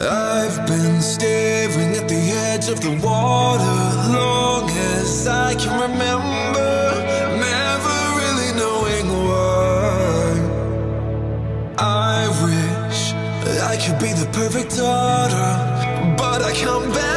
I've been staring at the edge of the water long as I can remember, never really knowing why. I wish I could be the perfect daughter, but I can't bear